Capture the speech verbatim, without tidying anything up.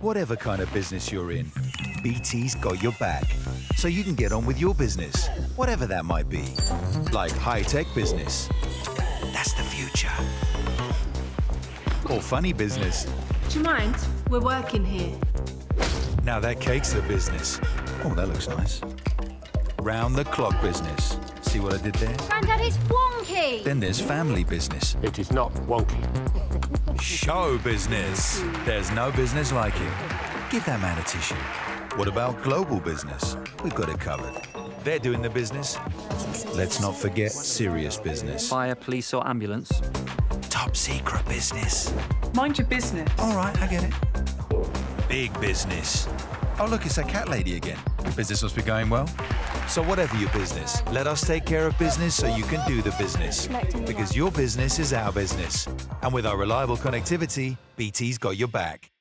Whatever kind of business you're in, B T's got your back, so you can get on with your business, whatever that might be. Like high-tech business, that's the future. Or funny business. Do you mind? We're working here. Now that cake's the business. Oh, that looks nice. Round-the-clock business. See what I did there? Granddad, it's wonky. Then there's family business. It is not wonky. Show business. There's no business like it. Give that man a tissue. What about global business? We've got it covered. They're doing the business. Let's not forget serious business. Fire, police or ambulance. Top secret business. Mind your business. All right, I get it. Big business. Oh, look, it's that cat lady again. Business must be going well. So whatever your business, let us take care of business so you can do the business. Because your business is our business. And with our reliable connectivity, B T's got your back.